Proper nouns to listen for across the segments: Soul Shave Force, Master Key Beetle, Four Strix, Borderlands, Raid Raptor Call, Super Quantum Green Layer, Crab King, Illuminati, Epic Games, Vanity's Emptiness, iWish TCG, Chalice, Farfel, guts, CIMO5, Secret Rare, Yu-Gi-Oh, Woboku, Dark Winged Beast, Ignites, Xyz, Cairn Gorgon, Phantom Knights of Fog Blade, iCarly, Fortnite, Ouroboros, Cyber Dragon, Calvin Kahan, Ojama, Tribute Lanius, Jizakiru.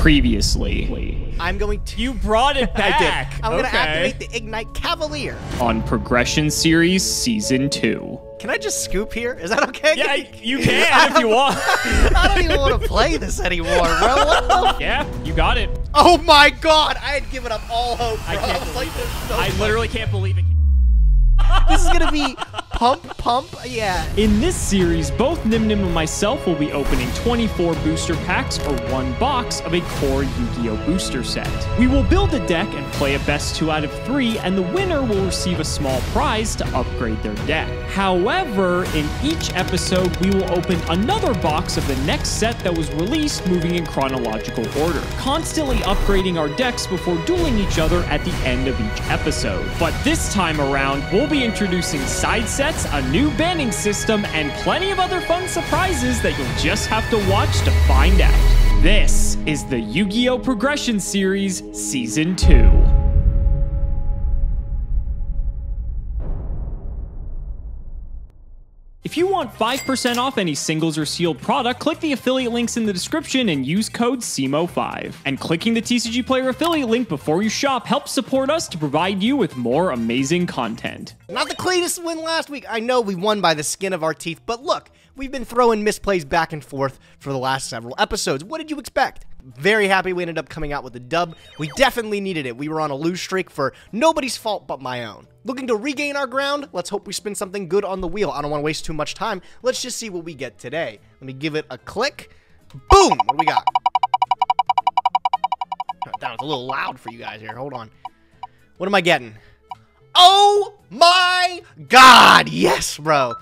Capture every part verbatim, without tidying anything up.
previously. I'm going to... You brought it back. I did. I'm okay. going to activate the Ignite Cavalier. On Progression Series Season Two. Can I just scoop here? Is that okay? Yeah, you can if you want. I don't even want to play this anymore, bro. Yeah, you got it. Oh my God. I had given up all hope, bro. I can't I was like, so I literally can't believe it. This is going to be pump, pump, yeah. In this series, both NimNim and myself will be opening twenty-four booster packs or one box of a core Yu-Gi-Oh! Booster set. We will build a deck and play a best two out of three, and the winner will receive a small prize to upgrade their deck. However, in each episode, we will open another box of the next set that was released, moving in chronological order, constantly upgrading our decks before dueling each other at the end of each episode. But this time around, we'll be introducing side sets, a new banning system, and plenty of other fun surprises that you'll just have to watch to find out. This is the Yu-Gi-Oh! Progression Series Season two. If you want five percent off any singles or sealed product, click the affiliate links in the description and use code C I M O five. And clicking the T C G Player affiliate link before you shop helps support us to provide you with more amazing content. Not the cleanest win last week. I know we won by the skin of our teeth, but look, we've been throwing misplays back and forth for the last several episodes. What did you expect? Very happy we ended up coming out with a dub. We definitely needed it. We were on a lose streak for nobody's fault but my own. Looking to regain our ground? Let's hope we spin something good on the wheel. I don't want to waste too much time. Let's just see what we get today. Let me give it a click. Boom! What do we got? That was a little loud for you guys here. Hold on. What am I getting? Oh my God! Yes, bro!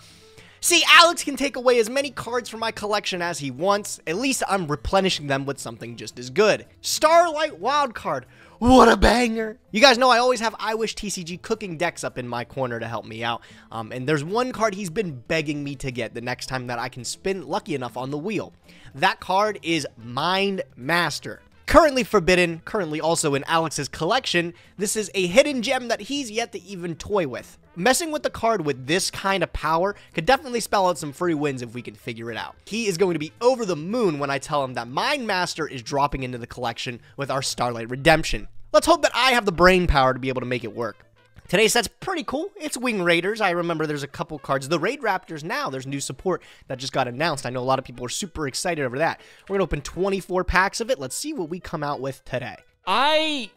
See, Alex can take away as many cards from my collection as he wants. At least I'm replenishing them with something just as good. Starlight Wildcard. What a banger. You guys know I always have iWish T C G cooking decks up in my corner to help me out. Um, and there's one card he's been begging me to get the next time that I can spin lucky enough on the wheel. That card is Mind Master. Currently forbidden, currently also in Alex's collection, this is a hidden gem that he's yet to even toy with. Messing with the card with this kind of power could definitely spell out some free wins if we can figure it out. He is going to be over the moon when I tell him that Mind Master is dropping into the collection with our Starlight Redemption. Let's hope that I have the brain power to be able to make it work. Today's set's pretty cool. It's Wing Raiders. I remember there's a couple cards. The Raid Raptors now. There's new support that just got announced. I know a lot of people are super excited over that. We're going to open twenty-four packs of it. Let's see what we come out with today. I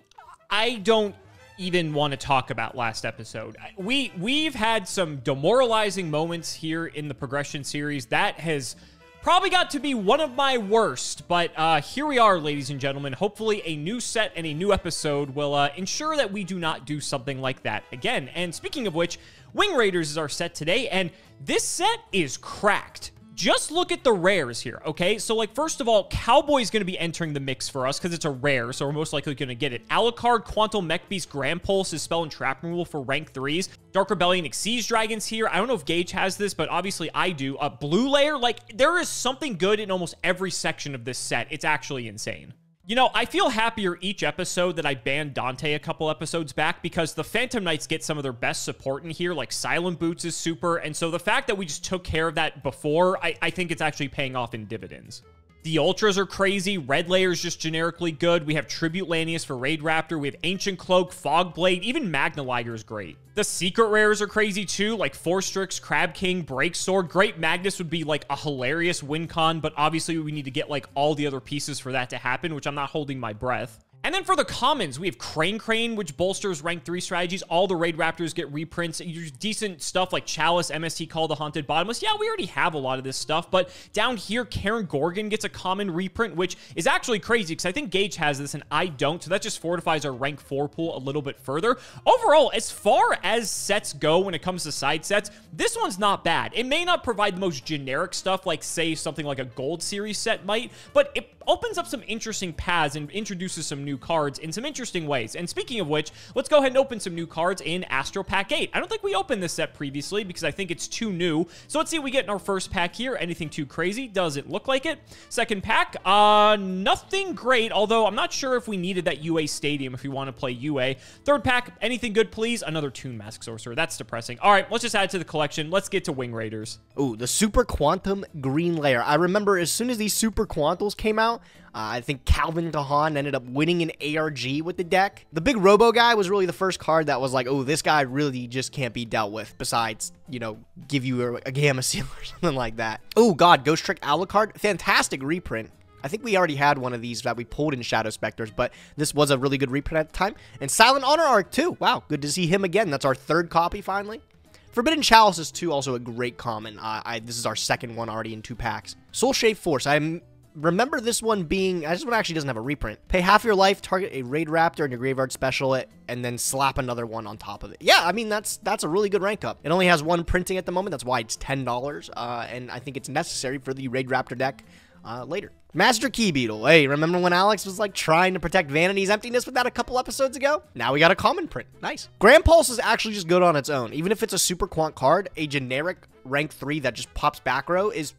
I don't even want to talk about last episode. We, we've had some demoralizing moments here in the Progression Series. That has probably got to be one of my worst, but uh, here we are, ladies and gentlemen. Hopefully a new set and a new episode will uh, ensure that we do not do something like that again. And speaking of which, Wing Raiders is our set today, and this set is cracked. Just look at the rares here, okay? So, like, first of all, Cowboy's going to be entering the mix for us because it's a rare, so we're most likely going to get it. Alucard, Quantum Mech Beast, Grand Pulse is spell and trap removal for rank threes. Dark Rebellion Xyz Dragon's here. I don't know if Gage has this, but obviously I do. A uh, Blue Layer, like, there is something good in almost every section of this set. It's actually insane. You know, I feel happier each episode that I banned Dante a couple episodes back because the Phantom Knights get some of their best support in here, like Silent Boots is super, and so the fact that we just took care of that before, I, I think it's actually paying off in dividends. The Ultras are crazy, Red Layer is just generically good, we have Tribute Lanius for Raid Raptor, we have Ancient Cloak, Fog Blade, even Magna Liger is great. The secret rares are crazy too, like Four Strix, Crab King, Break Sword. Great Magnus would be like a hilarious win con, but obviously we need to get like all the other pieces for that to happen, which I'm not holding my breath. And then for the commons, we have Crane Crane, which bolsters rank three strategies. All the Raid Raptors get reprints. There's decent stuff like Chalice, M S T Call the Haunted, Bottomless. Yeah, we already have a lot of this stuff, but down here, Cairn Gorgon gets a common reprint, which is actually crazy because I think Gage has this and I don't, so that just fortifies our rank four pool a little bit further. Overall, as far as sets go when it comes to side sets, this one's not bad. It may not provide the most generic stuff like, say, something like a Gold Series set might, but it opens up some interesting paths and introduces some new new cards in some interesting ways. And speaking of which, let's go ahead and open some new cards in Astro Pack eight. I don't think we opened this set previously because I think it's too new. So let's see what we get in our first pack here. Anything too crazy? Doesn't look like it. Second pack, uh, nothing great, although I'm not sure if we needed that U A Stadium if we want to play U A. Third pack, anything good, please? Another Toon Mask Sorcerer. That's depressing. All right, let's just add it to the collection. Let's get to Wing Raiders. Ooh, the Super Quantum Green Layer. I remember as soon as these Super Quantals came out, Uh, I think Calvin Kahan ended up winning an A R G with the deck. The big robo guy was really the first card that was like, oh, this guy really just can't be dealt with besides, you know, give you a, a Gamma Seal or something like that. Oh, God, Ghost Trick Alucard. Fantastic reprint. I think we already had one of these that we pulled in Shadow Specters, but this was a really good reprint at the time. And Silent Honor Arc, too. Wow, good to see him again. That's our third copy, finally. Forbidden Chalice is, too, also a great common. Uh, I, this is our second one already in two packs. Soul Shave Force. I'm... Remember this one being, this one actually doesn't have a reprint. Pay half your life, target a Raid Raptor and your graveyard special it, and then slap another one on top of it. Yeah, I mean, that's that's a really good rank up. It only has one printing at the moment. That's why it's ten dollars, uh, and I think it's necessary for the Raid Raptor deck uh, later. Master Key Beetle. Hey, remember when Alex was like trying to protect Vanity's Emptiness with that a couple episodes ago? Now we got a common print. Nice. Grand Pulse is actually just good on its own. Even if it's a super quant card, a generic rank three that just pops back row is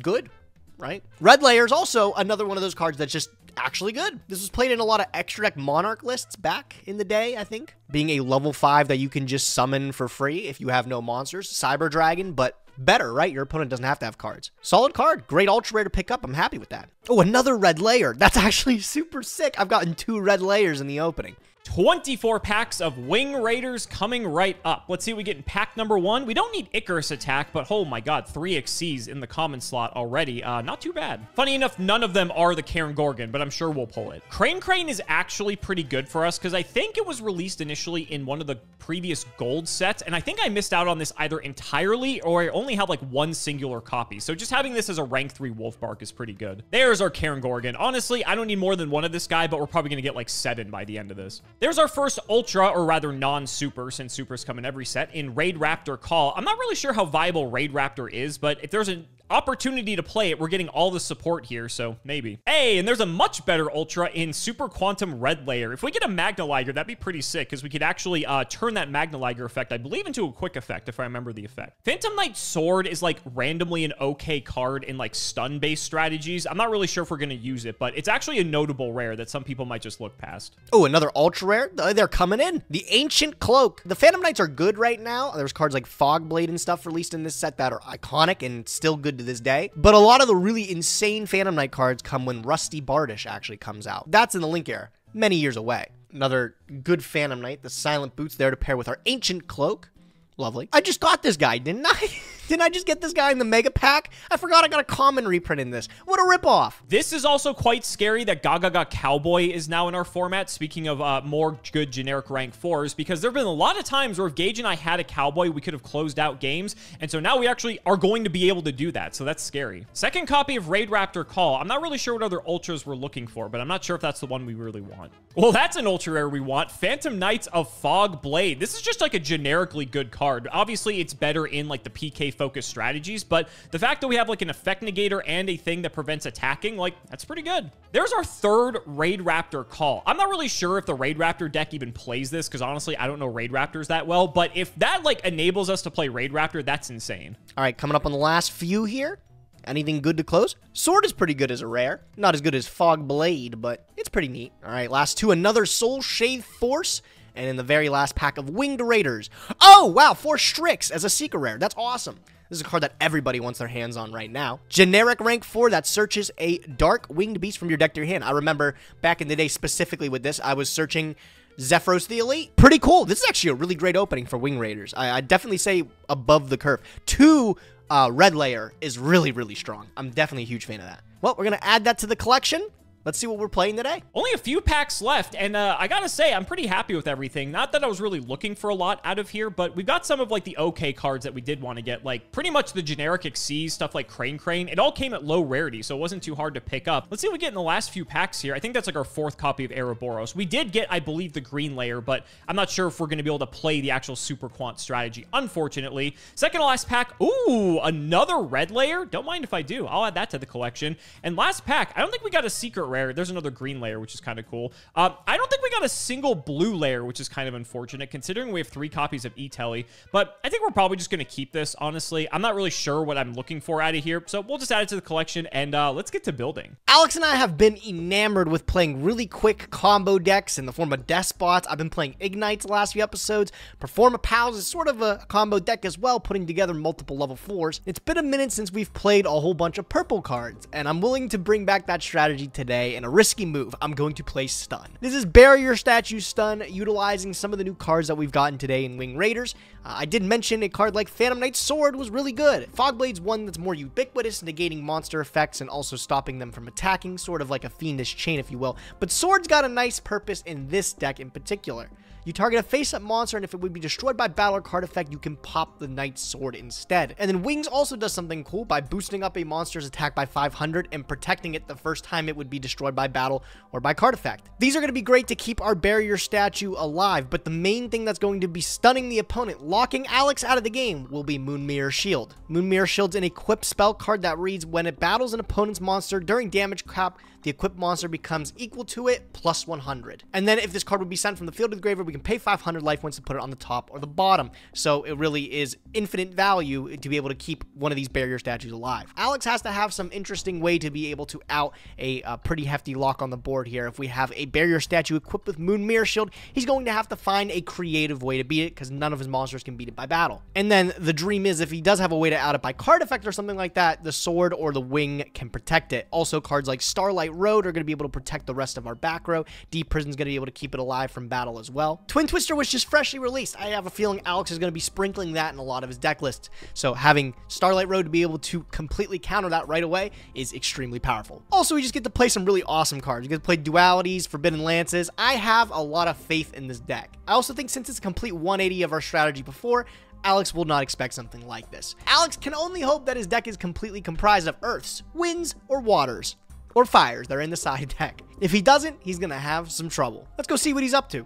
good. Right? Red Layer is also another one of those cards that's just actually good. This was played in a lot of extra deck Monarch lists back in the day, I think. Being a level five that you can just summon for free if you have no monsters. Cyber Dragon, but better, right? Your opponent doesn't have to have cards. Solid card. Great ultra rare to pick up. I'm happy with that. Oh, another Red Layer. That's actually super sick. I've gotten two Red Layers in the opening. twenty-four packs of Wing Raiders coming right up. Let's see what we get in pack number one. We don't need Icarus Attack, but oh my god, three X Cs in the common slot already. Uh, not too bad. Funny enough, none of them are the Cairn Gorgon, but I'm sure we'll pull it. Crane Crane is actually pretty good for us because I think it was released initially in one of the previous gold sets, and I think I missed out on this either entirely or I only had like one singular copy. So just having this as a rank three Wolf Bark is pretty good. There's our Cairn Gorgon. Honestly, I don't need more than one of this guy, but we're probably going to get like seven by the end of this. There's our first Ultra, or rather non-Super, since Supers come in every set, in Raid Raptor Call. I'm not really sure how viable Raid Raptor is, but if there's an opportunity to play it, we're getting all the support here, so maybe. Hey, and there's a much better Ultra in Super Quantum Red Layer. If we get a Magnaliger, that'd be pretty sick, because we could actually uh, turn that Magnaliger effect, I believe, into a quick effect, if I remember the effect. Phantom Knight Sword is, like, randomly an okay card in, like, stun-based strategies. I'm not really sure if we're going to use it, but it's actually a notable rare that some people might just look past. Oh, another Ultra Rare? They're coming in. The Ancient Cloak. The Phantom Knights are good right now. There's cards like Fogblade and stuff released in this set that are iconic and still good to this day, but a lot of the really insane Phantom Knight cards come when Rusty Bardish actually comes out. That's in the Link era, many years away. Another good Phantom Knight, the Silent Boots there to pair with our Ancient Cloak. Lovely. I just got this guy, didn't I? Didn't I just get this guy in the mega pack? I forgot I got a common reprint in this. What a ripoff. This is also quite scary that Gaga Ga Cowboy is now in our format. Speaking of uh, more good generic rank fours, because there have been a lot of times where if Gage and I had a Cowboy, we could have closed out games. And so now we actually are going to be able to do that. So that's scary. Second copy of Raid Raptor Call. I'm not really sure what other Ultras we're looking for, but I'm not sure if that's the one we really want. Well, that's an Ultra Rare we want. Phantom Knights of Fog Blade. This is just like a generically good card. Obviously, it's better in like the P K focused strategies, but the fact that we have like an effect negator and a thing that prevents attacking, like, that's pretty good. There's our third Raid Raptor Call. I'm not really sure if the Raid Raptor deck even plays this, because honestly, I don't know Raid Raptors that well, but if that like enables us to play Raid Raptor, that's insane. All right, coming up on the last few here. Anything good to close? Sword is pretty good as a rare. Not as good as Fog Blade, but it's pretty neat. All right, last two, another Soul Shave Force. And in the very last pack of Winged Raiders. Oh, wow, Four Strix as a Secret Rare. That's awesome. This is a card that everybody wants their hands on right now. Generic rank four that searches a Dark Winged Beast from your deck to your hand. I remember back in the day specifically with this, I was searching Zephyros the Elite. Pretty cool. This is actually a really great opening for Wing Raiders. I, I definitely say above the curve. Two uh, Red Layer is really, really strong. I'm definitely a huge fan of that. Well, we're going to add that to the collection. Let's see what we're playing today. Only a few packs left, and uh, I gotta say, I'm pretty happy with everything. Not that I was really looking for a lot out of here, but we've got some of, like, the okay cards that we did want to get, like, pretty much the generic X Cs, stuff like Crane Crane. It all came at low rarity, so it wasn't too hard to pick up. Let's see what we get in the last few packs here. I think that's, like, our fourth copy of Ouroboros. We did get, I believe, the Green Layer, but I'm not sure if we're gonna be able to play the actual Super Quant strategy, unfortunately. Second to last pack, ooh, another Red Layer? Don't mind if I do. I'll add that to the collection. And last pack, I don't think we got a Secret rare. There's another green layer, which is kind of cool. Um, I don't think we got a single blue layer, which is kind of unfortunate, considering we have three copies of E-Telly. But I think we're probably just going to keep this, honestly. I'm not really sure what I'm looking for out of here, so we'll just add it to the collection, and uh, let's get to building. Alex and I have been enamored with playing really quick combo decks in the form of Despots. I've been playing Ignites the last few episodes. Perform a Pals is sort of a combo deck as well, putting together multiple level fours. It's been a minute since we've played a whole bunch of purple cards, and I'm willing to bring back that strategy today in a risky move. I'm going to play Stun. This is Barrier Statue Stun, utilizing some of the new cards that we've gotten today in Wing Raiders. Uh, I did mention a card like Phantom Knight Sword was really good. Fogblade's one that's more ubiquitous, negating monster effects and also stopping them from attacking, sort of like a fiendish chain, if you will. But Sword's got a nice purpose in this deck in particular. You target a face-up monster, and if it would be destroyed by battle or card effect, you can pop the Knight's Sword instead. And then Wings also does something cool by boosting up a monster's attack by five hundred and protecting it the first time it would be destroyed by battle or by card effect. These are going to be great to keep our barrier statue alive, but the main thing that's going to be stunning the opponent, locking Alex out of the game, will be Moon Mirror Shield. Moon Mirror Shield's an equip spell card that reads, when it battles an opponent's monster during damage cap, the equipped monster becomes equal to it plus one hundred. And then if this card would be sent from the field of the graveyard, we can pay five hundred life points to put it on the top or the bottom. So it really is infinite value to be able to keep one of these barrier statues alive. Alex has to have some interesting way to be able to out a uh, pretty hefty lock on the board here. If we have a barrier statue equipped with Moon Mirror Shield, he's going to have to find a creative way to beat it because none of his monsters can beat it by battle. And then the dream is if he does have a way to out it by card effect or something like that, the Sword or the Wing can protect it. Also, cards like Starlight Road are going to be able to protect the rest of our back row. Deep Prison's going to be able to keep it alive from battle as well. Twin Twister was just freshly released. I have a feeling Alex is going to be sprinkling that in a lot of his deck lists. So having Starlight Road to be able to completely counter that right away is extremely powerful. Also, we just get to play some really awesome cards. You get to play Dualities, Forbidden Lances. I have a lot of faith in this deck. I also think since it's a complete one eighty of our strategy before, Alex will not expect something like this. Alex can only hope that his deck is completely comprised of Earths, Winds, or Waters, or Fires that are in the side deck. If he doesn't, he's going to have some trouble. Let's go see what he's up to.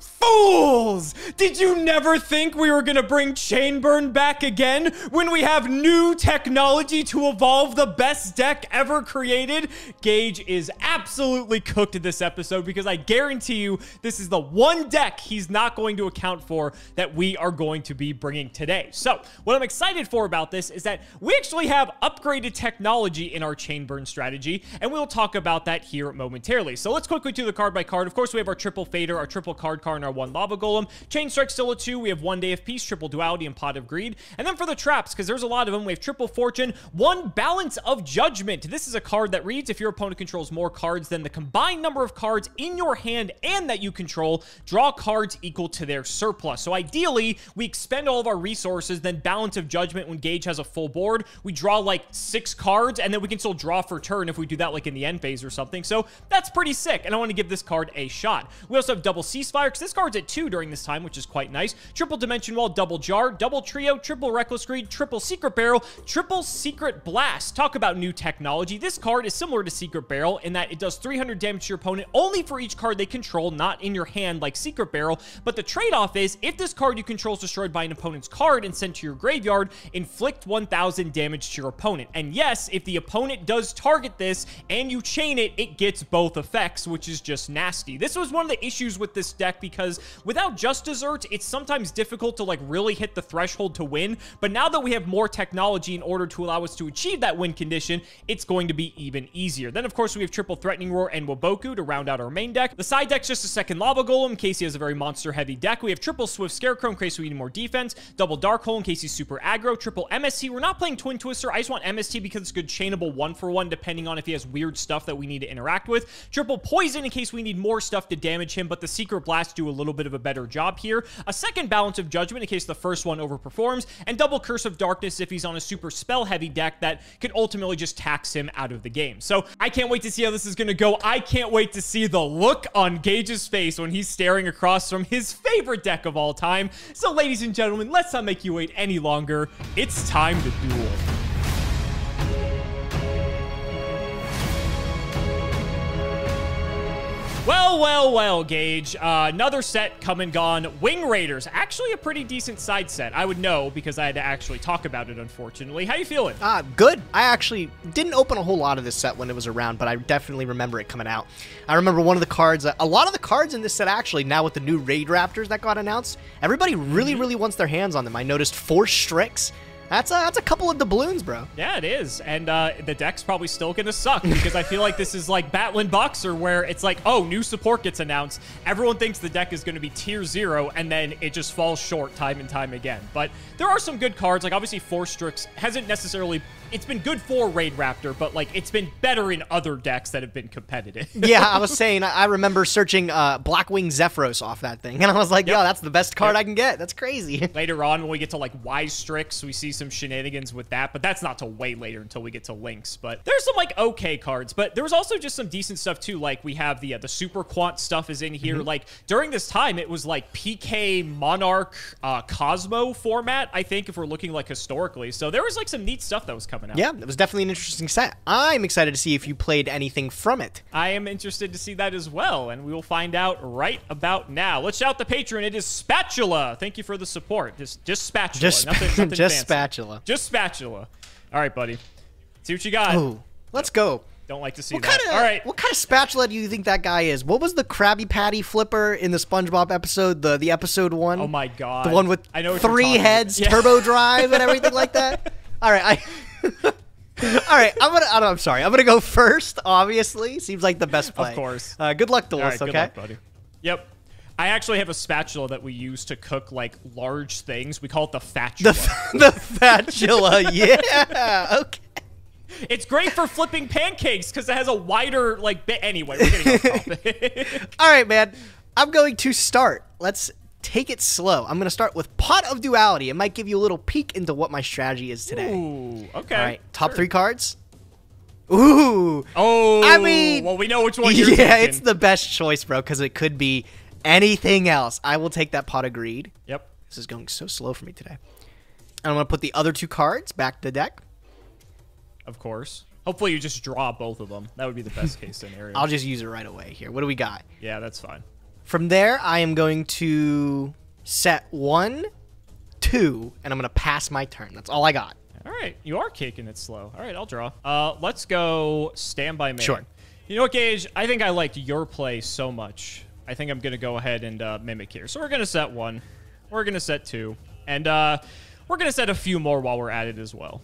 Fools! Did you never think we were gonna bring Chainburn back again when we have new technology to evolve the best deck ever created? Gage is absolutely cooked in this episode because I guarantee you this is the one deck he's not going to account for that we are going to be bringing today. So what I'm excited for about this is that we actually have upgraded technology in our Chainburn strategy, and we'll talk about that here momentarily. So let's quickly do the card by card. Of course, we have our triple Fader, our triple card card, and our one Lava Golem. Chain Strike still a two. We have one Day of Peace, triple Duality, and Pot of Greed. And then for the traps, because there's a lot of them, we have triple Fortune, one Balance of Judgment. This is a card that reads, if your opponent controls more cards than the combined number of cards in your hand and that you control, draw cards equal to their surplus. So ideally, we expend all of our resources, then Balance of Judgment when Gage has a full board. We draw like six cards, and then we can still draw for turn if we do that like in the end phase or something. So that's pretty sick, and I want to give this card a shot. We also have double Ceasefire because this card's at two during this time, which is quite nice. Triple Dimension Wall, double Jar, double Trio, triple Reckless Greed, triple Secret Barrel, triple Secret Blast. Talk about new technology. This card is similar to Secret Barrel in that it does three hundred damage to your opponent only for each card they control, not in your hand like Secret Barrel. But the trade-off is if this card you control is destroyed by an opponent's card and sent to your graveyard, inflict one thousand damage to your opponent. And yes, if the opponent does target this and you chain it, it gets both effects, which is just nasty. This was one of the issues with this deck because without just desserts, it's sometimes difficult to like really hit the threshold to win. But now that we have more technology in order to allow us to achieve that win condition, it's going to be even easier. Then, of course, we have triple Threatening Roar and Woboku to round out our main deck. The side deck's just a second Lava Golem in case he has a very monster-heavy deck. We have triple Swift Scarecrow in case we need more defense, double Dark Hole in case he's super aggro, triple M S T. We're not playing Twin Twister. I just want M S T because it's good chainable one-for-one depending on if he has weird stuff that we need to interact with. Triple Poison in case we need more stuff to damage him, but the Secret Blast do a little bit of a better job here. A second Balance of Judgment in case the first one overperforms, and double Curse of Darkness if he's on a super spell-heavy deck that could ultimately just tax him out of the game. So I can't wait to see how this is going to go. I can't wait to see the look on Gage's face when he's staring across from his favorite deck of all time. So ladies and gentlemen, let's not make you wait any longer. It's time to duel. Well, Well, well, well, Gage. Uh, another set come and gone. Wing Raiders. Actually a pretty decent side set. I would know because I had to actually talk about it, unfortunately. How you feeling? Uh, good. I actually didn't open a whole lot of this set when it was around, but I definitely remember it coming out. I remember one of the cards, a lot of the cards in this set actually, now with the new Raid Raptors that got announced, everybody really, mm-hmm. really wants their hands on them. I noticed Four Strix. That's a, that's a couple of doubloons, bro. Yeah, it is. And uh, the deck's probably still going to suck because I feel like this is like Battling Boxer where it's like, oh, new support gets announced. Everyone thinks the deck is going to be tier zero, and then it just falls short time and time again. But there are some good cards. Like, obviously, Four Strix hasn't necessarily... It's been good for Raid Raptor, but, like, it's been better in other decks that have been competitive. Yeah, I was saying, I remember searching uh, Blackwing Zephyros off that thing, and I was like, yep. yo, that's the best card yep. I can get. That's crazy. Later on, when we get to, like, Wise Strix, we see some shenanigans with that, but that's not till way later until we get to Lynx. But there's some, like, okay cards, but there was also just some decent stuff, too. Like, we have the uh, the Super Quant stuff is in here. Mm-hmm. Like, during this time, it was, like, P K, Monarch, uh, Cosmo format, I think, if we're looking, like, historically. So there was, like, some neat stuff that was coming out. Yeah, it was definitely an interesting set. I'm excited to see if you played anything from it. I am interested to see that as well, and we will find out right about now. Let's shout the patron. It is Spatula. Thank you for the support. Just, just Spatula. Just, nothing, nothing just fancy. Spatula. Just Spatula. All right, buddy. See what you got. Ooh, let's go. Don't like to see what that. Kind of, All right. What kind of spatula do you think that guy is? What was the Krabby Patty flipper in the SpongeBob episode, the, the episode one? Oh, my God. The one with I know three heads, yeah. turbo drive, and everything like that? All right, I... All right, I'm gonna. I'm sorry. I'm gonna go first. Obviously, seems like the best play. Of course. Uh, good luck to us. Right, okay. Good luck, buddy. Yep. I actually have a spatula that we use to cook like large things. We call it the fatula. The, the fatula. Yeah. Okay. It's great for flipping pancakes because it has a wider like bit. Anyway, we're getting off topic. All right, man. I'm going to start. Let's. Take it slow. I'm going to start with Pot of Duality. It might give you a little peek into what my strategy is today. Ooh, okay. All right, top sure. three cards. Ooh. Oh, I mean, well, we know which one you're Yeah, thinking. It's the best choice, bro, because it could be anything else. I will take that Pot of Greed. Yep. This is going so slow for me today. And I'm going to put the other two cards back to the deck. Of course. Hopefully you just draw both of them. That would be the best case scenario. I'll just use it right away here. What do we got? Yeah, that's fine. From there, I am going to set one, two, and I'm going to pass my turn. That's all I got. All right. You are kicking it slow. All right, I'll draw. Uh, let's go stand by man. Sure. You know what, Gage? I think I liked your play so much. I think I'm going to go ahead and uh, mimic here. So we're going to set one. We're going to set two. And uh, we're going to set a few more while we're at it as well.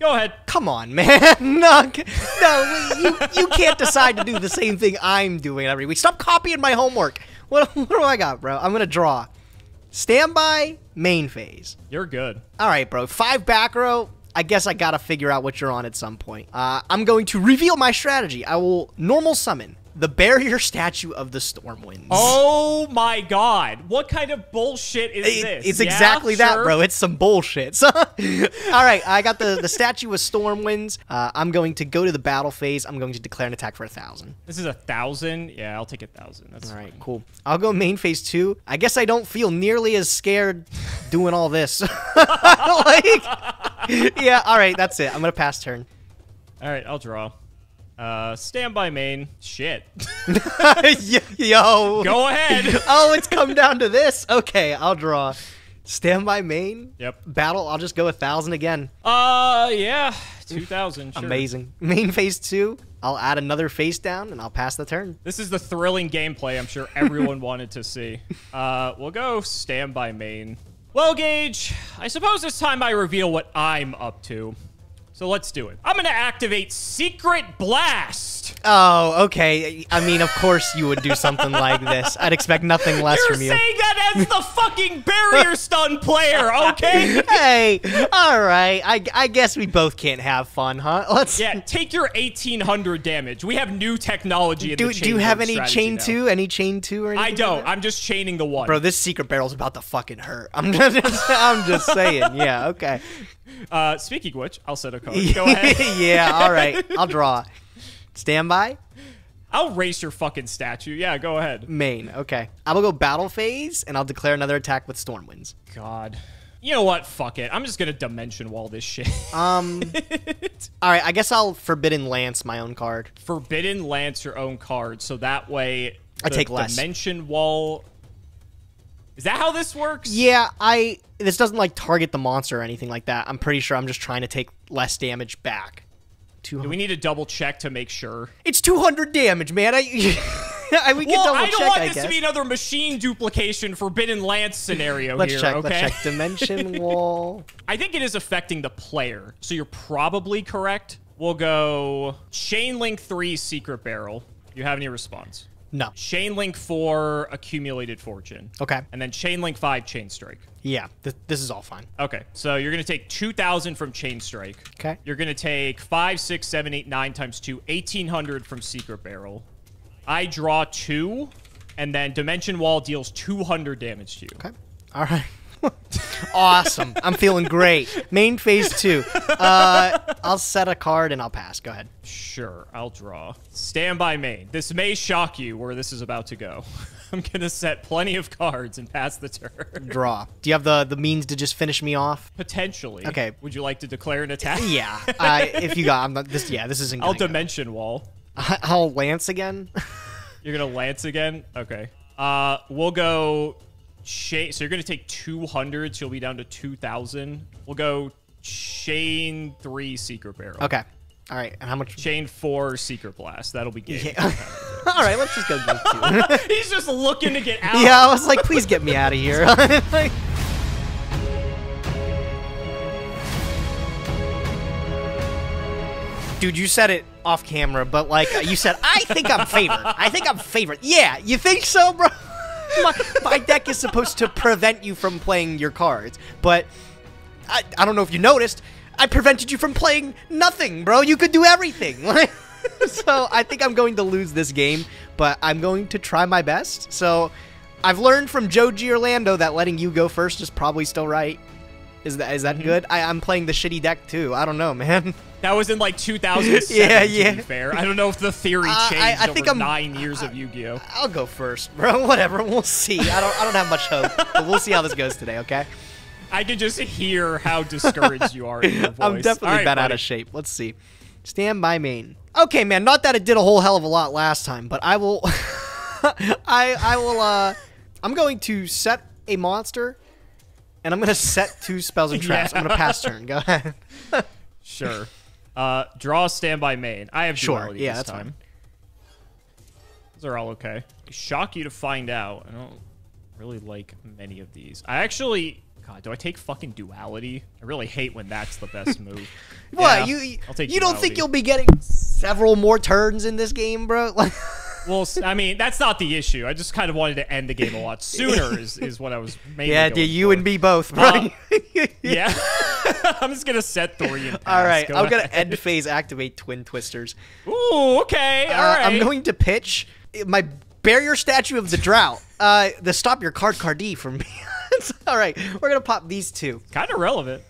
Go ahead. Come on, man. No, no you, you can't decide to do the same thing I'm doing every week. Stop copying my homework. What, what do I got, bro? I'm going to draw. Standby, main phase. You're good. All right, bro. Five back row. I guess I got to figure out what you're on at some point. Uh, I'm going to reveal my strategy. I will normal summon the barrier statue of the Stormwinds. Oh, my God. What kind of bullshit is it, this? It's yeah, exactly sure. that, bro. It's some bullshit. So, all right. I got the, the statue of Stormwinds. Uh, I'm going to go to the battle phase. I'm going to declare an attack for a thousand. This is a thousand? Yeah, I'll take a thousand. That's all right, fine. Cool. I'll go main phase two. I guess I don't feel nearly as scared doing all this. like, yeah, all right. That's it. I'm going to pass turn. All right. I'll draw. Uh, standby main. Shit. Yo. Go ahead. Oh, it's come down to this. Okay, I'll draw. Standby main. Yep. Battle. I'll just go a thousand again. Uh, yeah. Two thousand. Sure. Amazing. Main phase two. I'll add another face down and I'll pass the turn. This is the thrilling gameplay I'm sure everyone wanted to see. Uh, we'll go standby main. Well, Gage, I suppose it's time I reveal what I'm up to. So let's do it. I'm going to activate Secret Blast. Oh, okay. I mean, of course you would do something like this. I'd expect nothing less You're from you. You're saying that as the fucking barrier stun player, okay? Hey, all right. I, I guess we both can't have fun, huh? Let's. Yeah, take your eighteen hundred damage. We have new technology in do, the chain. Do you have any chain now. two? Any chain two or anything? I don't. Like I'm just chaining the one. Bro, this secret barrel's about to fucking hurt. I'm just, I'm just saying. Yeah, okay. Uh, speaking of which, I'll set a card. Go ahead. Yeah, all right. I'll draw. Standby. I'll race your fucking statue. Yeah, go ahead. Main. Okay. I will go battle phase, and I'll declare another attack with Stormwinds. God. You know what? Fuck it. I'm just going to dimension wall this shit. Um. All right. I guess I'll Forbidden Lance my own card. Forbidden Lance your own card, so that way... I take less. Dimension Wall. Is that how this works? Yeah, I. This doesn't like target the monster or anything like that. I'm pretty sure I'm just trying to take less damage back. Do we need to double check to make sure? It's two hundred damage, man. I, we can well, double check. I don't check, want I this guess. to be another machine duplication Forbidden Lance scenario. let's here. Check, okay? Let's check. Dimension Wall. I think it is affecting the player, so you're probably correct. We'll go Chain Link three Secret Barrel. Do you have any response? No. Chain Link four Accumulated Fortune. Okay. And then Chain Link five Chain Strike. Yeah, th this is all fine. Okay, so you're going to take two thousand from Chain Strike. Okay. You're going to take five, six, seven, eight, nine times two, eighteen hundred from Secret Barrel. I draw two, and then Dimension Wall deals two hundred damage to you. Okay. All right. Awesome. I'm feeling great. Main phase two. Uh, I'll set a card and I'll pass. Go ahead. Sure. I'll draw. Standby main. This may shock you where this is about to go. I'm going to set plenty of cards and pass the turn. Draw. Do you have the, the means to just finish me off? Potentially. Okay. Would you like to declare an attack? Yeah. Uh, if you got I'm not, this, yeah, this isn't I'll dimension go. wall. I'll lance again. You're going to lance again? Okay. Uh, we'll go... Chain, so you're going to take two hundred, so you'll be down to two thousand. We'll go Chain three Secret Barrel. Okay. All right. And how much? Chain four Secret Blast. That'll be game. Yeah. All right. Let's just go. He's just looking to get out. Yeah. I was like, please get me out of here. Dude, you said it off camera, but like you said, I think I'm favored. I think I'm favored. Yeah. You think so, bro? My, my deck is supposed to prevent you from playing your cards, but I, I don't know if you noticed, I prevented you from playing nothing, bro. You could do everything. So I think I'm going to lose this game, but I'm going to try my best. So I've learned from Joji Orlando that letting you go first is probably still right. Is that is that mm-hmm. good? I, I'm playing the shitty deck too. I don't know, man. That was in like two thousand seven. Yeah, yeah. To be fair, I don't know if the theory uh, changed I, I over think nine I'm, years I, of Yu-Gi-Oh. I'll go first, bro. Whatever. We'll see. I don't. I don't have much hope, but we'll see how this goes today. Okay. I can just hear how discouraged you are in your voice. I'm definitely right, bad buddy. out of shape. Let's see. Stand by main. Okay, man. Not that it did a whole hell of a lot last time, but I will. I I will. Uh, I'm going to set a monster. And I'm going to set two spells and traps. Yeah. I'm going to pass turn. Go ahead. Sure. Uh, draw standby main. I have duality sure. yeah, this that's time. Fine. Those are all okay. Shock you to find out. I don't really like many of these. I actually... God, do I take fucking duality? I really hate when that's the best move. What? Yeah, you I'll take you don't think you'll be getting several more turns in this game, bro? Well, I mean, that's not the issue. I just kind of wanted to end the game a lot sooner is, is what I was mainly Yeah, going you for. and me both, bro. Uh, yeah. I'm just going to set three and pass. All right. Go I'm going to end phase activate Twin Twisters. Ooh, okay. All uh, right. I'm going to pitch my Barrier Statue of the Drought, uh, the Stop Your Card Cardi for me. All right. We're going to pop these two. Kind of relevant.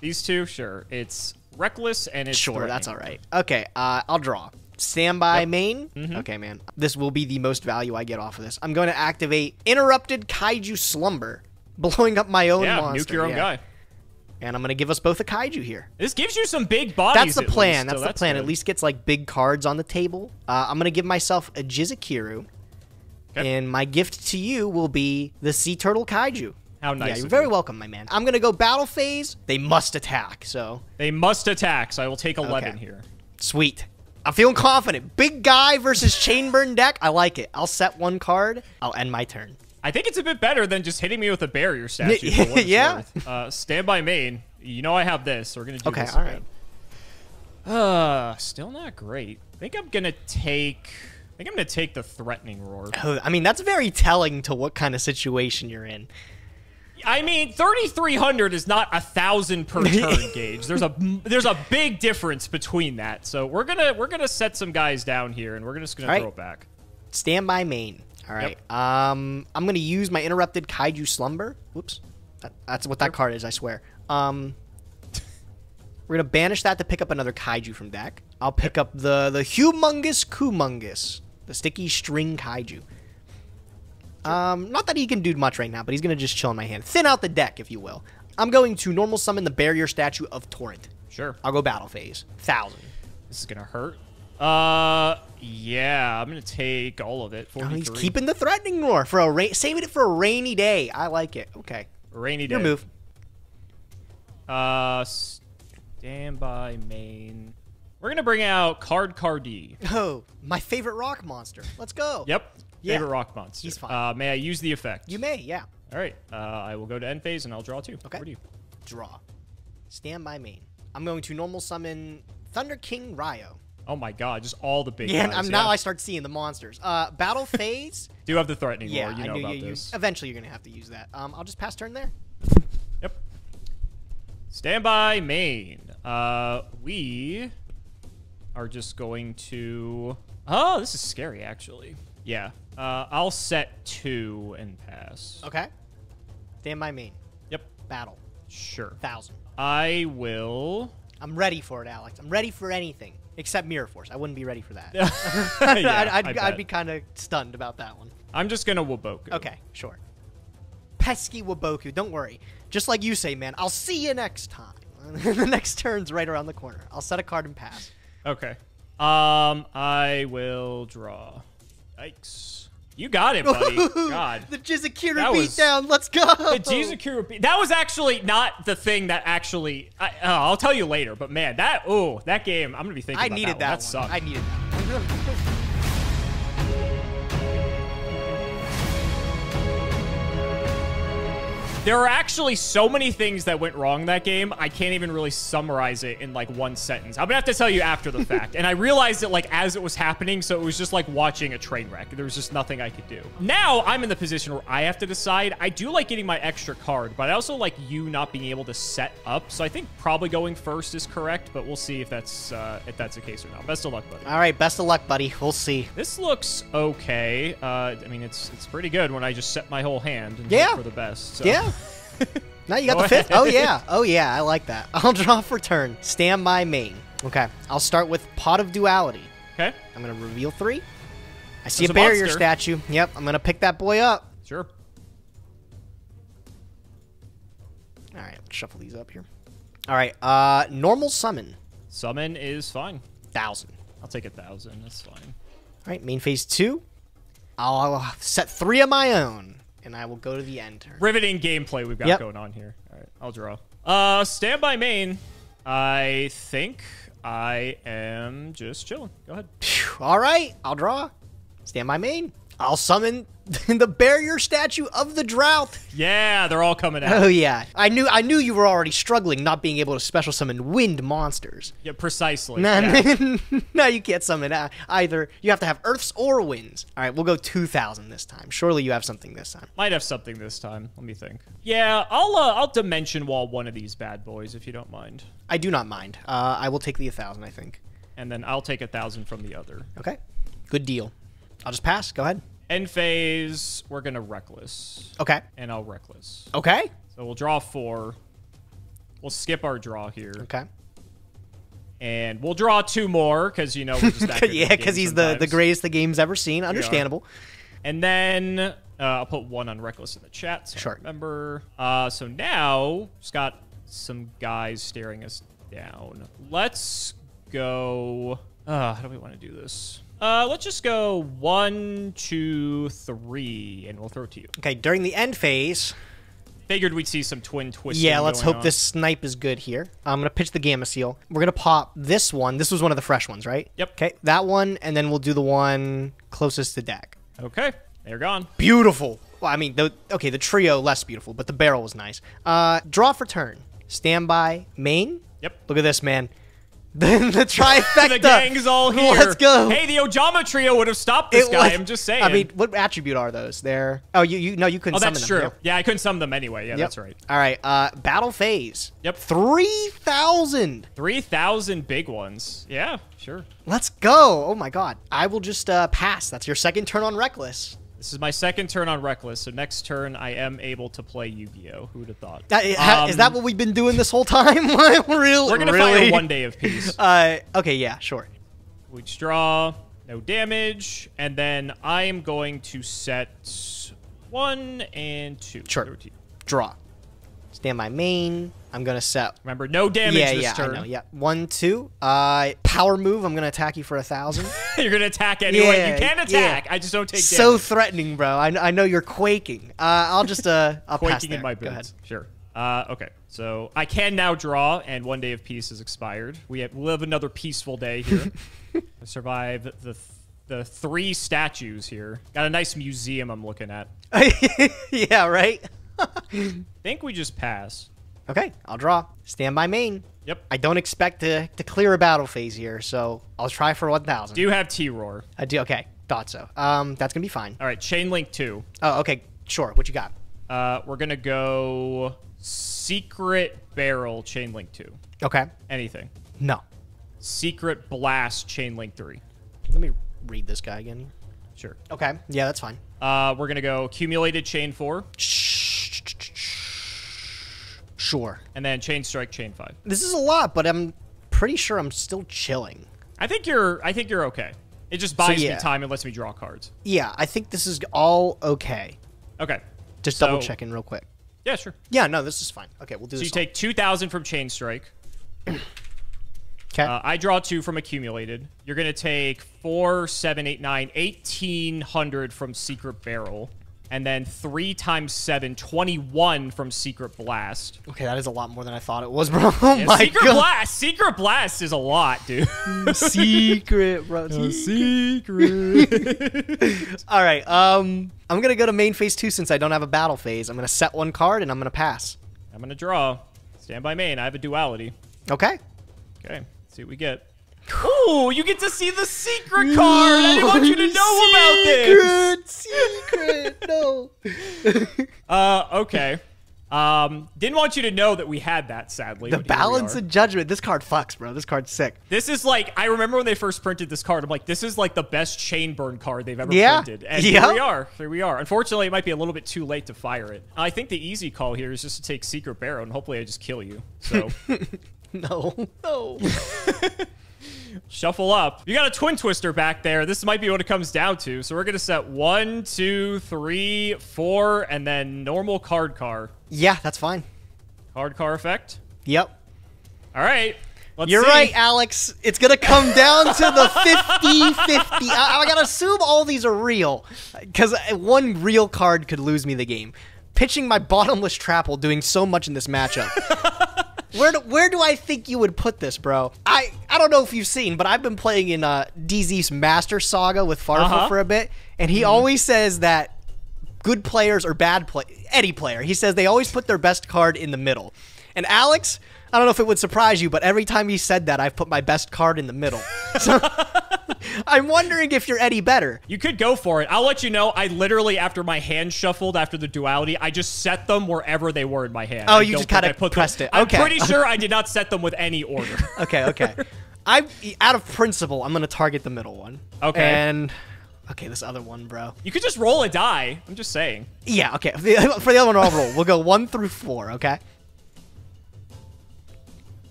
These two, sure. It's Reckless and it's Sure, that's all right. Okay, uh, I'll draw. Standby yep. main. Mm-hmm. Okay, man. This will be the most value I get off of this. I'm going to activate Interrupted Kaiju Slumber, blowing up my own yeah, monster. Nuke your own yeah. guy. And I'm going to give us both a kaiju here. This gives you some big bodies. That's the plan. Least, that's so the that's plan. Good. At least gets like big cards on the table. Uh, I'm going to give myself a Jizakiru. Okay. And my gift to you will be the Sea Turtle Kaiju. How nice. Yeah, you're very you. welcome, my man. I'm going to go battle phase. They must attack. So They must attack. So I will take eleven okay. here. Sweet. I'm feeling confident. Big guy versus Chainburn deck. I like it. I'll set one card. I'll end my turn. I think it's a bit better than just hitting me with a barrier statue. Yeah. Uh, standby main. You know I have this. So we're going to do okay, this. Okay, all right. Uh, still not great. I think I'm going to take... I think I'm going to take the Threatening Roar. Oh, I mean, that's very telling to what kind of situation you're in. I mean, thirty-three hundred is not a thousand per turn gauge. There's a there's a big difference between that. So we're gonna we're gonna set some guys down here, and we're just gonna All throw right. it back. Standby main. All right. Yep. Um, I'm gonna use my Interrupted Kaiju Slumber. Whoops, that, that's what that card is. I swear. Um, we're gonna banish that to pick up another Kaiju from deck. I'll pick up the the humongous Kumungus, the sticky string Kaiju. Um, not that he can do much right now, but he's going to just chill in my hand. Thin out the deck, if you will. I'm going to normal summon the Barrier Statue of Torrent. Sure. I'll go battle phase. Thousand. This is going to hurt. Uh, Yeah, I'm going to take all of it. Oh, he's keeping the Threatening Roar, for a ra saving it for a rainy day. I like it. Okay. Rainy day. Your move. Uh, standby main. We're going to bring out Card Cardi. Oh, my favorite rock monster. Let's go. Yep. Yeah. Favorite rock monster. He's fine. Uh, may I use the effect? You may, yeah. All right. Uh, I will go to end phase, and I'll draw two. Okay. What do you? Draw. Standby main. I'm going to normal summon Thunder King Ryo. Oh my god, just all the big yeah, guys. I'm, yeah, now I start seeing the monsters. Uh, battle phase. Do have the Threatening Roar, yeah, you know about you, this. You, eventually you're going to have to use that. Um, I'll just pass turn there. Yep. Standby main. Uh, we are just going to... Oh, this is scary, actually. Yeah. Uh, I'll set two and pass. Okay. Standby main. Yep. Battle. Sure. Thousand. I will... I'm ready for it, Alex. I'm ready for anything. Except Mirror Force. I wouldn't be ready for that. yeah, I'd, I'd, I'd be kind of stunned about that one. I'm just going to Woboku. Okay, sure. Pesky Woboku. Don't worry. Just like you say, man, I'll see you next time. The next turn's right around the corner. I'll set a card and pass. Okay. Um, I will draw. Yikes. You got it, buddy. God. The Jizakira beatdown. Let's go. The Jizakira beat. That was actually not the thing that actually. I, uh, I'll tell you later. But man, that oh, that game. I'm gonna be thinking. I about needed that. That, one. that one. sucked. I needed that. One. There are actually so many things that went wrong that game, I can't even really summarize it in, like, one sentence. I'm going to have to tell you after the fact. And I realized it, like, as it was happening, so it was just like watching a train wreck. There was just nothing I could do. Now I'm in the position where I have to decide. I do like getting my extra card, but I also like you not being able to set up. So I think probably going first is correct, but we'll see if that's uh, if that's the case or not. Best of luck, buddy. All right, best of luck, buddy. We'll see. This looks okay. Uh, I mean, it's it's pretty good when I just set my whole hand and yeah. hope for the best. So. Yeah. Now you got Go the fifth? Ahead. Oh, yeah. Oh, yeah. I like that. I'll draw for turn. Stand by main. Okay. I'll start with Pot of Duality. Okay. I'm going to reveal three. I That's see a, a barrier monster. statue. Yep. I'm going to pick that boy up. Sure. All right. Let's shuffle these up here. All right. Uh, normal summon. Summon is fine. Thousand. I'll take a thousand. That's fine. All right. Main phase two. I'll set three of my own. And I will go to the end turn. Riveting gameplay we've got yep. going on here. All right, I'll draw. Uh, standby main. I think I am just chilling. Go ahead. All right, I'll draw. Standby main. I'll summon the barrier statue of the drought. Yeah, they're all coming out. Oh yeah, I knew I knew you were already struggling not being able to special summon wind monsters. Yeah, precisely. Nah, yeah. No, you can't summon uh, either. You have to have earths or winds. All right, we'll go two thousand this time. Surely you have something this time. Might have something this time. Let me think. Yeah, I'll uh, I'll dimension wall one of these bad boys if you don't mind. I do not mind. Uh, I will take the a thousand, I think. And then I'll take a thousand from the other. Okay, good deal. I'll just pass. Go ahead. End phase, we're going to Reckless. Okay. And I'll Reckless. Okay. So we'll draw four. We'll skip our draw here. Okay. And we'll draw two more because, you know, we're just that yeah, because he's the, the greatest the game's ever seen. Understandable. And then uh, I'll put one on Reckless in the chat. So sure. Remember. Uh, so now just got some guys staring us down. Let's go. Uh, how do we want to do this? Uh, let's just go one, two, three, and we'll throw it to you. Okay, during the end phase... Figured we'd see some twin twists. Yeah, let's hope on. this snipe is good here. I'm going to pitch the Gamma Seal. We're going to pop this one. This was one of the fresh ones, right? Yep. Okay, that one, and then we'll do the one closest to deck. Okay, they're gone. Beautiful. Well, I mean, the, okay, the trio, less beautiful, but the barrel was nice. Uh, draw for turn. Standby main. Yep. Look at this, man. The trifecta. The gang's all here. Let's go. Hey, the Ojama trio would have stopped this it guy. Was, I'm just saying. I mean, what attribute are those? They're oh, you you no, you couldn't. Oh, summon that's them. true. Yeah. yeah, I couldn't summon them anyway. Yeah, yep. that's right. All right. Uh, battle phase. Yep. Three thousand. Three thousand big ones. Yeah, sure. Let's go. Oh my God. I will just uh, pass. That's your second turn on Reckless. This is my second turn on Reckless, so next turn I am able to play Yu-Gi-Oh! Who'd have thought? That, um, is that what we've been doing this whole time? really? We're going to really? find a one day of peace. Uh, okay, yeah, sure. We draw, no damage, and then I am going to set one and two. Sure. Draw. Standby main. I'm going to set... Remember, no damage yeah, this yeah, turn. Yeah, yeah, yeah. One, two. Uh, power move. I'm going to attack you for a thousand. You're going to attack anyway. Yeah, you can attack. Yeah. I just don't take damage. So threatening, bro. I, I know you're quaking. Uh, I'll just uh, I'll quaking pass there. in my boots. Go ahead. Sure. Uh, okay, so I can now draw, and one day of peace has expired. We have, we'll have another peaceful day here. I survive the... Th the three statues here. Got a nice museum I'm looking at. Yeah, right? Think we just pass. Okay, I'll draw. Stand by main. Yep. I don't expect to, to clear a battle phase here, so I'll try for one thousand. Do you have T-Roar? I do, okay. Thought so. Um, that's going to be fine. All right, Chain Link two. Oh, okay, sure. What you got? Uh, we're going to go Secret Barrel Chain Link two. Okay. Anything? No. Secret Blast Chain Link three. Let me... read this guy again. Sure. Okay. Yeah, that's fine. Uh, we're going to go accumulated chain four. Sure. And then chain strike, chain five. This is a lot, but I'm pretty sure I'm still chilling. I think you're, I think you're okay. It just buys so, yeah. me time and lets me draw cards. Yeah, I think this is all okay. Okay. Just so, double checking real quick. Yeah, sure. Yeah, no, this is fine. Okay, we'll do so this. So you all. take two thousand from chain strike. Uh, I draw two from accumulated. You're going to take four, seven, eight, nine, eighteen hundred from secret barrel. And then three times seven, twenty-one from secret blast. Okay, that is a lot more than I thought it was, bro. Oh yeah, my secret God. blast. Secret blast is a lot, dude. Secret, bro. No secret. All right. Um, I'm going to go to main phase two since I don't have a battle phase. I'm going to set one card and I'm going to pass. I'm going to draw. Stand by main. I have a duality. Okay. Okay. See what we get. Oh, you get to see the secret card. I didn't want you to know secret, about this. Secret, secret, no. Uh, okay. Um, didn't want you to know that we had that, sadly. The balance of judgment. This card fucks, bro. This card's sick. This is like, I remember when they first printed this card, I'm like, this is like the best chain burn card they've ever yeah. printed. And yep. here we are. Here we are. Unfortunately, it might be a little bit too late to fire it. I think the easy call here is just to take Secret Barrow, and hopefully I just kill you. So... No. No. Shuffle up. You got a Twin Twister back there. This might be what it comes down to. So we're going to set one, two, three, four, and then normal card car. Yeah, that's fine. Card car effect? Yep. All right. Let's You're see. right, Alex. It's going to come down to the fifty fifty. I, I got to assume all these are real because one real card could lose me the game. Pitching my bottomless trap while doing so much in this matchup. Where do, where do I think you would put this, bro? I, I don't know if you've seen, but I've been playing in uh, D Z's Master Saga with Farfel uh-huh. for a bit, and he mm-hmm. always says that good players or bad play any player, he says they always put their best card in the middle. And Alex, I don't know if it would surprise you, but every time he said that, I've put my best card in the middle. So... I'm wondering if you're any better. You could go for it. I'll let you know. I literally, after my hand shuffled, after the duality, I just set them wherever they were in my hand. Oh, I you just kind of pressed them. it. Okay. I'm pretty sure I did not set them with any order. Okay, okay. I, out of principle, I'm going to target the middle one. Okay. And, okay, this other one, bro. You could just roll a die. I'm just saying. Yeah, okay. For the other one, I'll roll. We'll go one through four, okay?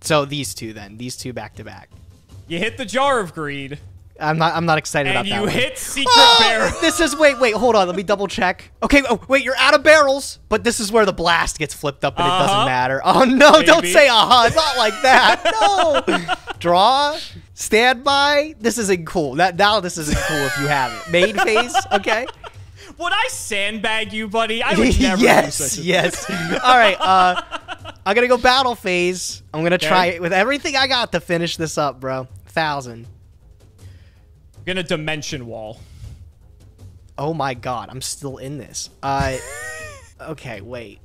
So these two then. These two back to back. You hit the jar of greed. I'm not. I'm not excited about that. And you hit secret oh, barrel. This is. Wait. Wait. Hold on. Let me double check. Okay. Oh, wait. You're out of barrels. But this is where the blast gets flipped up, and uh-huh. it doesn't matter. Oh no! Maybe. Don't say aha. Uh-huh. Not like that. No. Draw. Stand by. This isn't cool. That now this isn't cool if you have it. Main phase. Okay. Would I sandbag you, buddy? I would never. Yes. Do such a yes. Thing. All right. Uh, I'm gonna go battle phase. I'm gonna okay. try it with everything I got to finish this up, bro. thousand. I'm gonna dimension wall. Oh my god, I'm still in this. Uh, okay, wait.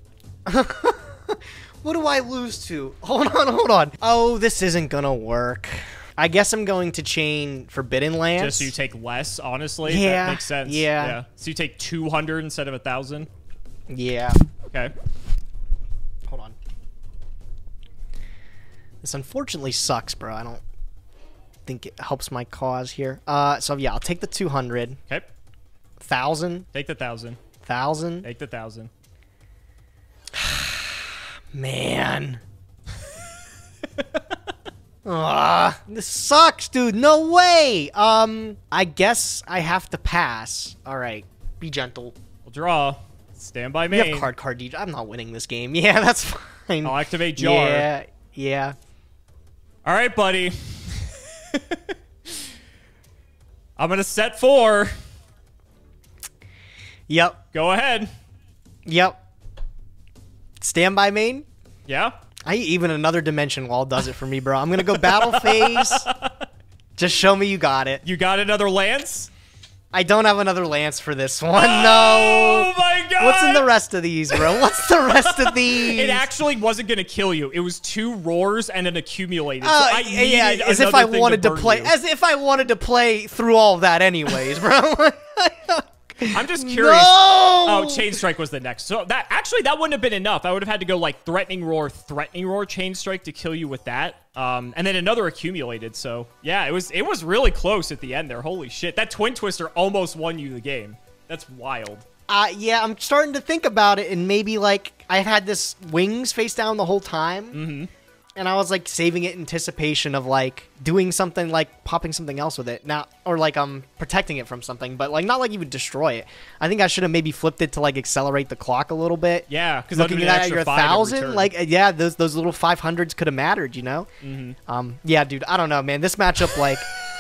What do I lose to? Hold on, hold on. Oh, this isn't gonna work. I guess I'm going to chain Forbidden Lance. Just so you take less, honestly. Yeah. That makes sense. Yeah. yeah. So you take two hundred instead of one thousand? Yeah. Okay. Hold on. This unfortunately sucks, bro. I don't... think it helps my cause here. Uh, so yeah, I'll take the two hundred. Okay. Thousand. Take the thousand. Thousand. Take the thousand. Man. Ah, this sucks, dude. No way. Um, I guess I have to pass. All right. Be gentle. We'll draw. Stand by main. You have card card D J. I'm not winning this game. Yeah, that's fine. I'll activate Jar. Yeah, yeah. All right, buddy. I'm going to set four. Yep. Go ahead. Yep. Stand by main? Yeah. I even another dimension wall does it for me, bro. I'm going to go battle phase. Just show me you got it. You got another lance? I don't have another lance for this one. Oh, no. Oh, my God. What's in the rest of these, bro? What's the rest of these? It actually wasn't going to kill you. It was two roars and an accumulated. Uh, so I yeah, as if I wanted to, to play. You. As if I wanted to play through all of that anyways, bro. I'm just curious. No! Oh, Chain Strike was the next. So that actually that wouldn't have been enough. I would have had to go like Threatening Roar, Threatening Roar, Chain Strike to kill you with that. Um, and then another accumulated. So yeah, it was it was really close at the end there. Holy shit. That Twin Twister almost won you the game. That's wild. Uh, yeah, I'm starting to think about it, and maybe like I had this Wings face down the whole time. Mm-hmm. And I was like saving it in anticipation of like doing something like popping something else with it now, or like I'm um, protecting it from something, but like not like you would destroy it. I think I should have maybe flipped it to like accelerate the clock a little bit. Yeah, because looking at your thousand, like yeah, those those little five hundreds could have mattered, you know. Mm-hmm. Um, yeah, dude, I don't know, man. This matchup, like,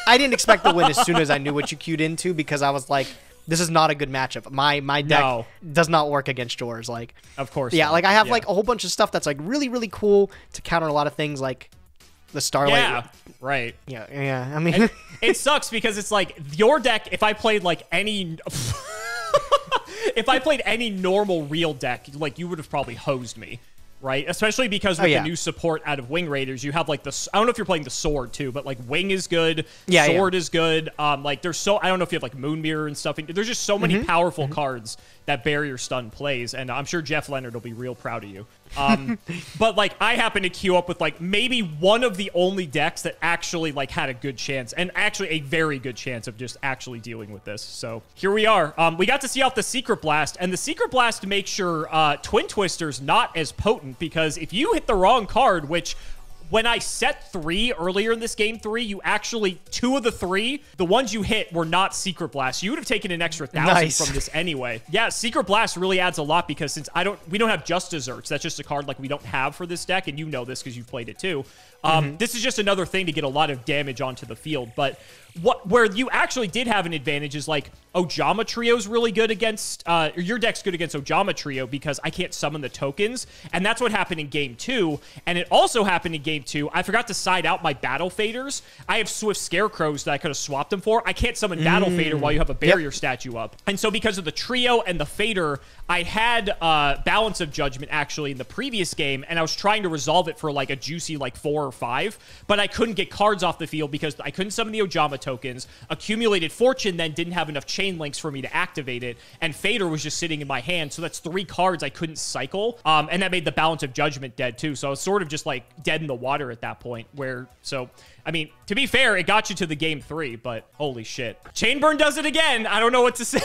I didn't expect the win as soon as I knew what you queued into, because I was like, this is not a good matchup. My my deck no. does not work against yours. Like, of course. Yeah, not. like I have yeah. like a whole bunch of stuff that's like really really cool to counter a lot of things like the Starlight. Yeah, right. Yeah, yeah. I mean, and it sucks because it's like your deck. If I played like any, if I played any normal real deck, like you would have probably hosed me. Right, especially because with oh, yeah. the new support out of Wing Raiders, you have like the, I don't know if you're playing the Sword too, but like Wing is good, yeah, Sword yeah. is good. Um, like there's so, I don't know if you have like Moon Mirror and stuff. There's just so many mm-hmm. powerful mm-hmm. cards that Barrier Stun plays, and I'm sure Jeff Leonard will be real proud of you. Um, but like I happen to queue up with like maybe one of the only decks that actually like had a good chance, and actually a very good chance of just actually dealing with this. So here we are. Um, we got to see off the Secret Blast, and the Secret Blast makes your uh, Twin Twister's not as potent, because if you hit the wrong card, which when I set three earlier in this game, three, you actually, two of the three, the ones you hit were not Secret Blast. You would have taken an extra thousand nice. from this anyway. Yeah, Secret Blast really adds a lot, because since I don't, we don't have Just Desserts. That's just a card like we don't have for this deck, and you know this because you've played it too. Um, mm-hmm. This is just another thing to get a lot of damage onto the field, but what where you actually did have an advantage is like Ojama Trio's really good against uh your deck's good against Ojama Trio, because I can't summon the tokens, and that's what happened in game two. And it also happened in game two, I forgot to side out my Battle Faders. I have Swift Scarecrows that I could have swapped them for. I can't summon mm. Battle Fader while you have a barrier yep. statue up, and so because of the Trio and the Fader, I had uh Balance of Judgment actually in the previous game, and I was trying to resolve it for like a juicy like four or five, but I couldn't get cards off the field because I couldn't summon the Ojama tokens. Accumulated Fortune then didn't have enough chain links for me to activate it, and Fader was just sitting in my hand, so that's three cards I couldn't cycle, um and that made the Balance of Judgment dead too. So I was sort of just like dead in the water at that point, where so I mean, to be fair, it got you to the game three, but holy shit, Chainburn does it again. I don't know what to say.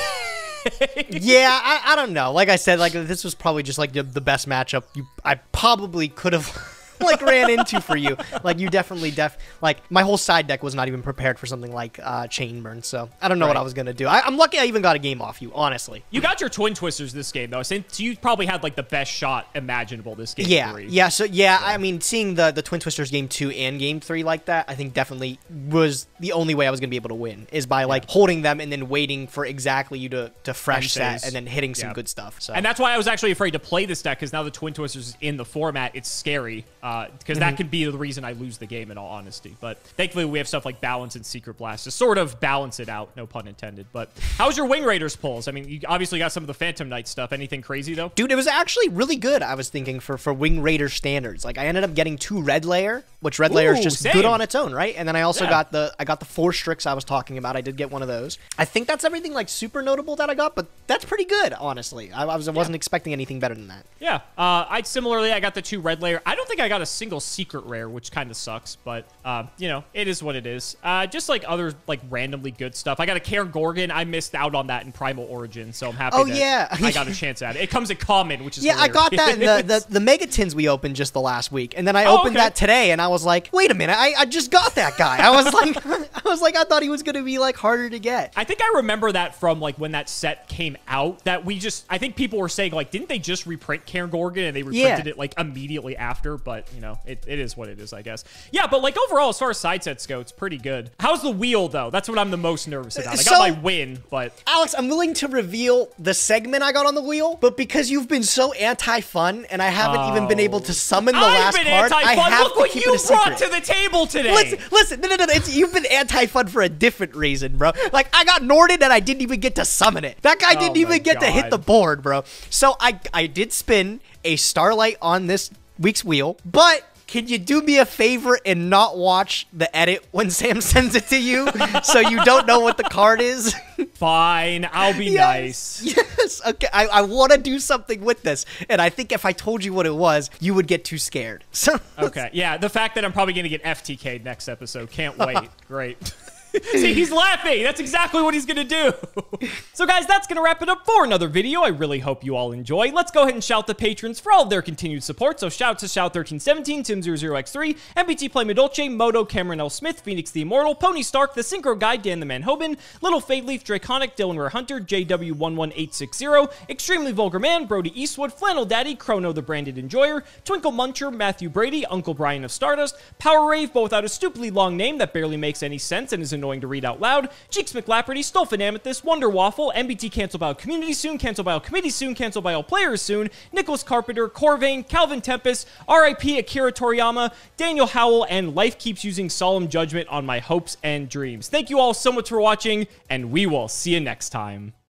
Yeah, I, I don't know, like I said, like this was probably just like the, the best matchup you I probably could have like ran into for you. Like you definitely def like my whole side deck was not even prepared for something like uh Chainburn, so I don't know right. what I was gonna do. I I'm lucky I even got a game off you, honestly. You got your Twin Twisters this game though, since you probably had like the best shot imaginable this game. Yeah, three. yeah. So yeah, yeah, I mean, seeing the the Twin Twisters game two and game three like that, I think definitely was the only way I was gonna be able to win, is by like yeah. holding them and then waiting for exactly you to to fresh set and then hitting yeah. some good stuff. So and that's why I was actually afraid to play this deck, because now the Twin Twisters is in the format, it's scary. Uh, because mm-hmm. that could be the reason I lose the game, in all honesty. But thankfully, we have stuff like Balance and Secret Blast to sort of balance it out, no pun intended. But how's your Wing Raiders pulls? I mean, you obviously got some of the Phantom Knight stuff. Anything crazy, though? Dude, it was actually really good, I was thinking, for, for Wing Raider standards. Like, I ended up getting two Red Layer, which Red Ooh, Layer is just same. good on its own, right? And then I also yeah. got the I got the Four Strix I was talking about. I did get one of those. I think that's everything, like, super notable that I got, but that's pretty good, honestly. I, I was, yeah. wasn't expecting anything better than that. Yeah. Uh, I Similarly, I got the two Red Layer. I don't think I got got a single secret rare, which kind of sucks, but uh, you know, it is what it is. Uh, just like other like randomly good stuff. I got a Cairn Gorgon. I missed out on that in Primal Origin, so I'm happy oh, that yeah. I got a chance at it. It comes in common, which is yeah, hilarious. I got that in the, the, the Megatins we opened just the last week, and then I oh, opened okay. that today, and I was like, wait a minute, I, I just got that guy. I was like, I was like, I thought he was gonna be like harder to get. I think I remember that from like when that set came out. That we just, I think people were saying like, didn't they just reprint Cairn Gorgon, and they reprinted yeah. it like immediately after? But you know, it, it is what it is, I guess. Yeah, but like overall, as far as side sets go, it's pretty good. How's the wheel though? That's what I'm the most nervous about. I so, got my win, but Alex, I'm willing to reveal the segment I got on the wheel, but because you've been so anti-fun, and I haven't oh. even been able to summon the I've last card, I have Look to what keep you it a brought secret. To the table today. Listen, listen, no, no, no, it's, you've been anti-fun for a different reason, bro. Like I got Norden, and I didn't even get to summon it. That guy didn't oh even get God. to hit the board, bro. So I, I did spin a Starlight on this week's wheel, but can you do me a favor and not watch the edit when Sam sends it to you so you don't know what the card is? Fine, I'll be yes, nice. Yes, okay. I, I want to do something with this, and I think if I told you what it was, you would get too scared. So okay, yeah, the fact that I'm probably going to get F T K'd next episode. Can't wait. Great. See, he's laughing. That's exactly what he's gonna do. So guys, that's gonna wrap it up for another video. I really hope you all enjoy. Let's go ahead and shout the patrons for all of their continued support. So shout out to Shout thirteen seventeen, Tim zero zero X three, M B T Play Midolce, Moto, Cameron L. Smith, Phoenix the Immortal, Pony Stark, The Synchro Guy, Dan the Man Hoban, Little Fadeleaf, Draconic, Dylan Rare Hunter, J W one one eight six zero, Extremely Vulgar Man, Brody Eastwood, Flannel Daddy, Chrono the Branded Enjoyer, Twinkle Muncher, Matthew Brady, Uncle Brian of Stardust, Power Rave, both out a stupidly long name that barely makes any sense and is annoying to read out loud, Cheeks McLaperty, Stolfin Amethyst, Wonder Waffle, M B T Cancel by Community Soon, Cancel by Committee Soon, Cancel by Players Soon, Nicholas Carpenter, Corvain, Calvin Tempest, R I P Akira Toriyama, Daniel Howell, and Life Keeps Using Solemn Judgment on My Hopes and Dreams. Thank you all so much for watching, and we will see you next time.